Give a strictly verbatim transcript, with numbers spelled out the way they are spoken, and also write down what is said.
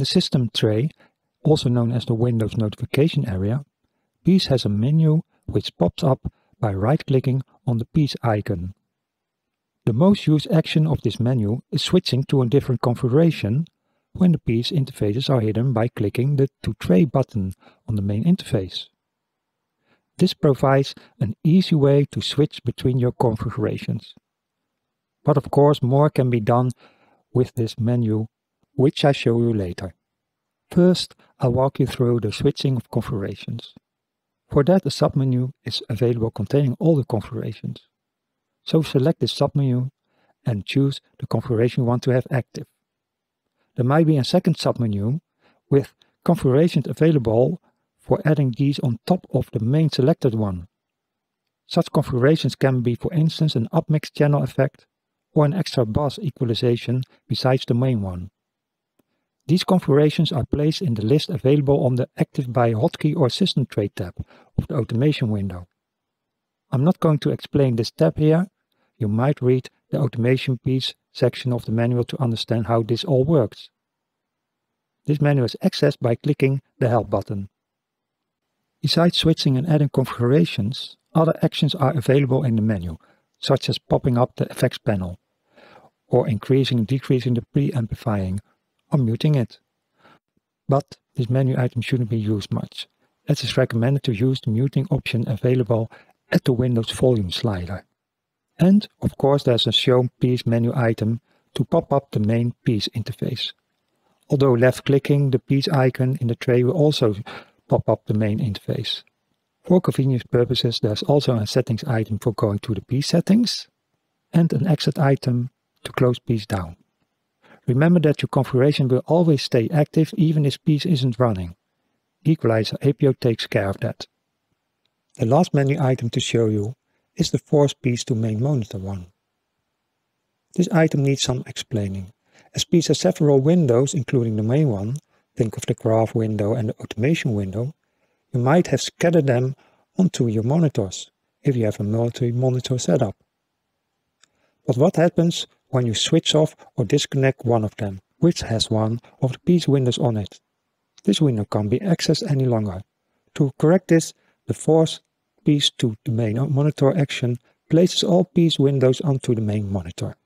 the system tray, also known as the Windows notification area, Peace has a menu which pops up by right-clicking on the Peace icon. The most used action of this menu is switching to a different configuration when the Peace interfaces are hidden by clicking the To Tray button on the main interface. This provides an easy way to switch between your configurations. But of course more can be done with this menu, which I show you later. First, I'll walk you through the switching of configurations. For that, a submenu is available containing all the configurations. So select this submenu and choose the configuration you want to have active. There might be a second submenu with configurations available for adding these on top of the main selected one. Such configurations can be, for instance, an upmix channel effect or an extra bass equalization besides the main one. These configurations are placed in the list available on the Active by Hotkey or System Tray tab of the automation window. I'm not going to explain this tab here. You might read the Automation Piece section of the manual to understand how this all works. This menu is accessed by clicking the Help button. Besides switching and adding configurations, other actions are available in the menu, such as popping up the effects panel, or increasing and decreasing the pre-amplifying, or muting it. But this menu item shouldn't be used much, as it's recommended to use the muting option available at the Windows volume slider. And of course there's a Show Peace menu item to pop up the main Peace interface. Although left-clicking the Peace icon in the tray will also pop up the main interface. For convenience purposes, there's also a settings item for going to the Peace settings and an exit item to close Peace down. Remember that your configuration will always stay active even if Peace isn't running. Equalizer A P O takes care of that. The last menu item to show you is the Force Peace to Main Monitor one. This item needs some explaining, as Peace has several windows including the main one, think of the graph window and the automation window. You might have scattered them onto your monitors, if you have a multi-monitor setup. But what happens when you switch off or disconnect one of them, which has one of the Peace windows on it? This window can't be accessed any longer. To correct this, the Force Peace to the Main Monitor action places all Peace windows onto the main monitor.